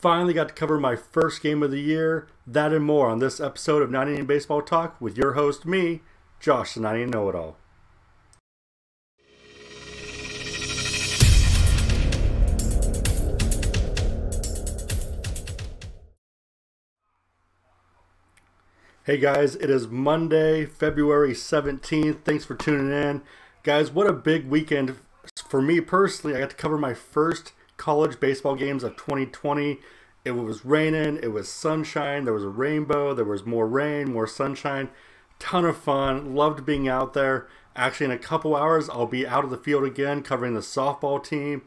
Finally got to cover my first game of the year. That and more on this episode of 9 Inning Baseball Talk with your host, me, Josh, the 9 Inning Know It All. Hey guys, it is Monday, February 17th. Thanks for tuning in. Guys, what a big weekend for me personally. I got to cover my first college baseball games of 2020. It was raining, it was sunshine, there was a rainbow, there was more rain, more sunshine. Ton of fun, loved being out there. Actually, in a couple hours, I'll be out of the field again covering the softball team.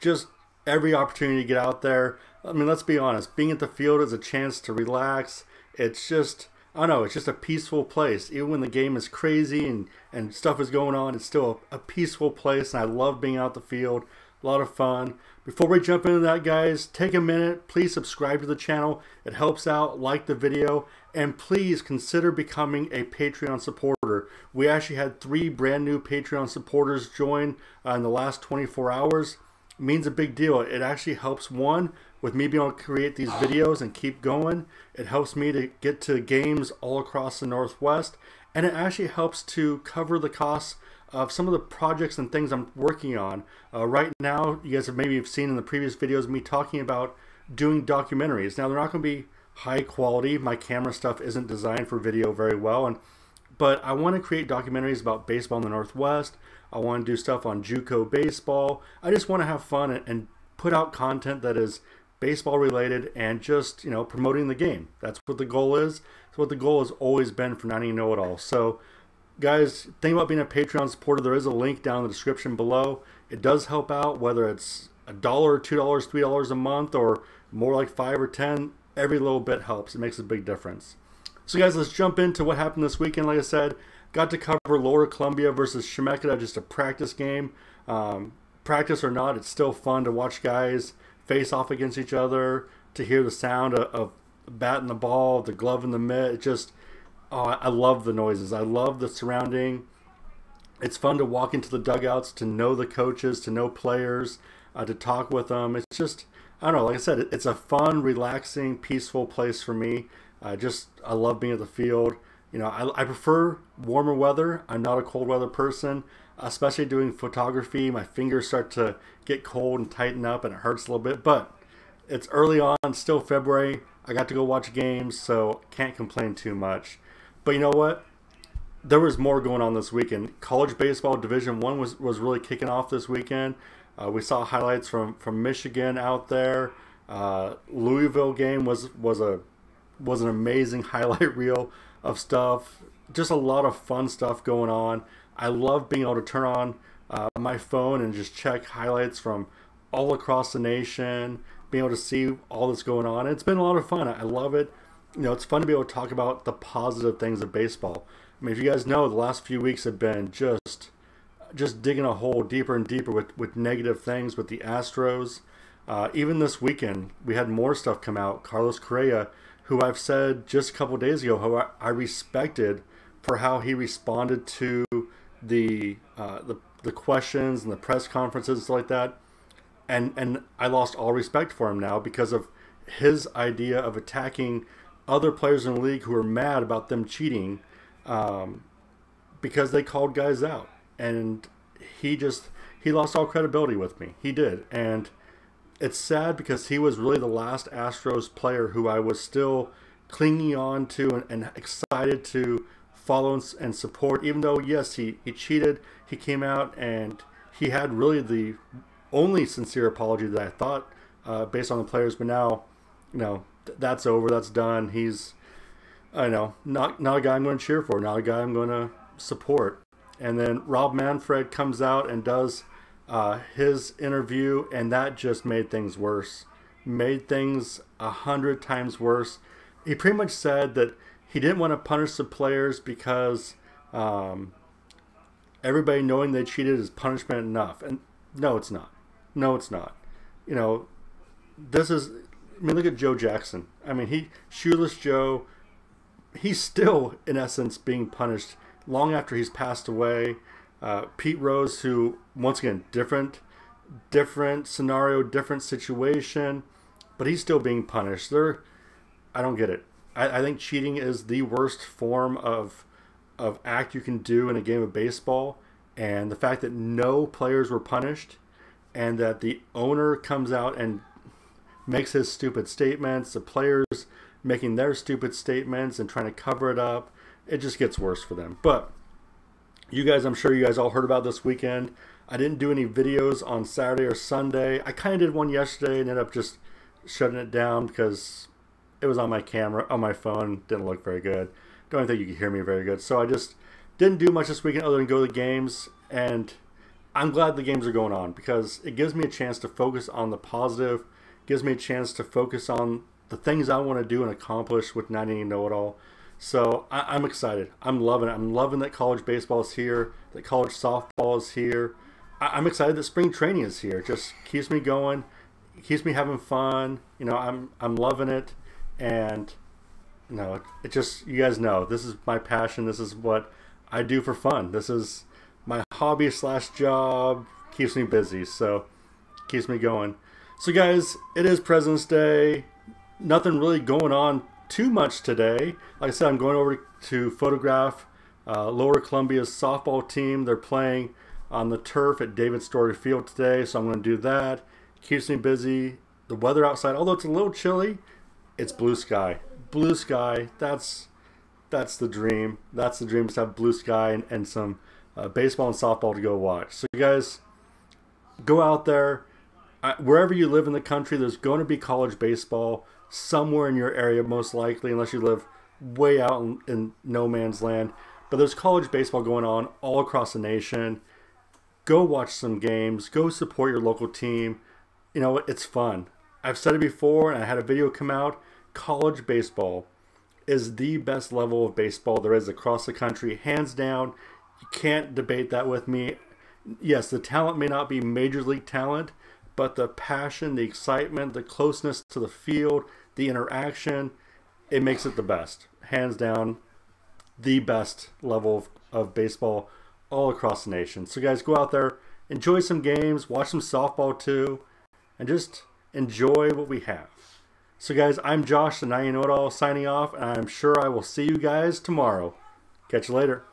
Just every opportunity to get out there. I mean, let's be honest, being at the field is a chance to relax. It's just, I don't know, it's just a peaceful place. Even when the game is crazy and stuff is going on, it's still a peaceful place, and I love being out the field. A lot of fun. Before we jump into that, guys, take a minute. Please subscribe to the channel. It helps out. Like the video. And please consider becoming a Patreon supporter. We actually had 3 brand new Patreon supporters join in the last 24 hours. It means a big deal. It actually helps, one, with me being able to create these videos and keep going. It helps me to get to games all across the Northwest, and it actually helps to cover the costs of some of the projects and things I'm working on. Right now, you guys have maybe seen in the previous videos me talking about doing documentaries. Now, they're not going to be high quality. My camera stuff isn't designed for video very well, but I want to create documentaries about baseball in the Northwest. I want to do stuff on JUCO baseball. I just want to have fun and put out content that is baseball related and just, you know, promoting the game. That's what the goal is. That's what the goal has always been for 9 Inning Know It All. So guys, think about being a Patreon supporter. There is a link down in the description below. It does help out, whether it's $1, $2, $3 a month, or more like 5 or 10. Every little bit helps. It makes a big difference. So guys, let's jump into what happened this weekend. Like I said, got to cover Lower Columbia versus Chemeketa, just a practice game. Practice or not, it's still fun to watch guys face off against each other, to hear the sound of batting the ball, the glove in the mitt. It just, oh, I love the noises. I love the surrounding. It's fun to walk into the dugouts, to know the coaches, to know players, to talk with them. It's just, I don't know, like I said, it's a fun, relaxing, peaceful place for me. I love being at the field. You know, I prefer warmer weather. I'm not a cold weather person, especially doing photography. My fingers start to get cold and tighten up, and it hurts a little bit, but it's early on, still February. I got to go watch games, so can't complain too much. But you know what? There was more going on this weekend. College baseball Division I was really kicking off this weekend. We saw highlights from Michigan out there. Louisville game was an amazing highlight reel of stuff. Just a lot of fun stuff going on. I love being able to turn on my phone and just check highlights from all across the nation, being able to see all that's going on. It's been a lot of fun. I love it. You know, it's fun to be able to talk about the positive things of baseball. I mean, if you guys know, the last few weeks have been just digging a hole deeper and deeper with negative things with the Astros. Even this weekend, we had more stuff come out. Carlos Correa, who I've said just a couple days ago, how I respected for how he responded to the questions and the press conferences and stuff like that, and I lost all respect for him now because of his idea of attacking other players in the league who are mad about them cheating, because they called guys out, and he lost all credibility with me. He did, and it's sad because he was really the last Astros player who I was still clinging on to and excited to follow and support, even though, yes, he cheated. He came out and he had really the only sincere apology that I thought, based on the players. But now, you know, that's over. That's done. He's, I know, not a guy I'm going to cheer for, not a guy I'm going to support. And then Rob Manfred comes out and does his interview, and that just made things worse. Made things 100 times worse. He pretty much said that he didn't want to punish the players because everybody knowing they cheated is punishment enough. And no, it's not. No, it's not. You know, this is, I mean, look at Joe Jackson. I mean, Shoeless Joe, he's still, in essence, being punished long after he's passed away. Pete Rose, who, once again, different scenario, different situation. but he's still being punished. I don't get it. I think cheating is the worst form of act you can do in a game of baseball, and the fact that no players were punished and that the owner comes out and makes his stupid statements, the players making their stupid statements and trying to cover it up, it just gets worse for them. But you guys, I'm sure you guys all heard about this weekend. I didn't do any videos on Saturday or Sunday. I kind of did one yesterday and ended up just shutting it down because it was on my camera, on my phone. Didn't look very good. Don't think you could hear me very good. So I just didn't do much this weekend other than go to the games. And I'm glad the games are going on because it gives me a chance to focus on the positive. Gives me a chance to focus on the things I want to do and accomplish with 9 Inning Know It All. So I'm excited. I'm loving it. I'm loving that college baseball is here, that college softball is here. I'm excited that spring training is here. It just keeps me going, keeps me having fun. You know, I'm loving it, and you know, it just, you guys know this is my passion. This is what I do for fun. This is my hobby slash job. Keeps me busy, so keeps me going. So guys, it is President's Day. Nothing really going on too much today. Like I said, I'm going over to photograph Lower Columbia's softball team. They're playing on the turf at David Story Field today, so I'm going to do that. Keeps me busy. The weather outside, although it's a little chilly, it's blue sky. Blue sky, that's the dream. That's the dream, to have blue sky and some baseball and softball to go watch. So you guys, go out there. Wherever you live in the country, there's going to be college baseball somewhere in your area, most likely, unless you live way out in no man's land. But there's college baseball going on all across the nation. Go watch some games. Go support your local team. You know, it's fun. I've said it before, and I had a video come out. College baseball is the best level of baseball there is across the country, hands down. You can't debate that with me. Yes, the talent may not be major league talent, but the passion, the excitement, the closeness to the field, the interaction, it makes it the best. Hands down, the best level of baseball all across the nation. So guys, go out there, enjoy some games, watch some softball too, and just enjoy what we have. So guys, I'm Josh, the 9 Inning Know It All, signing off, and I'm sure I will see you guys tomorrow. Catch you later.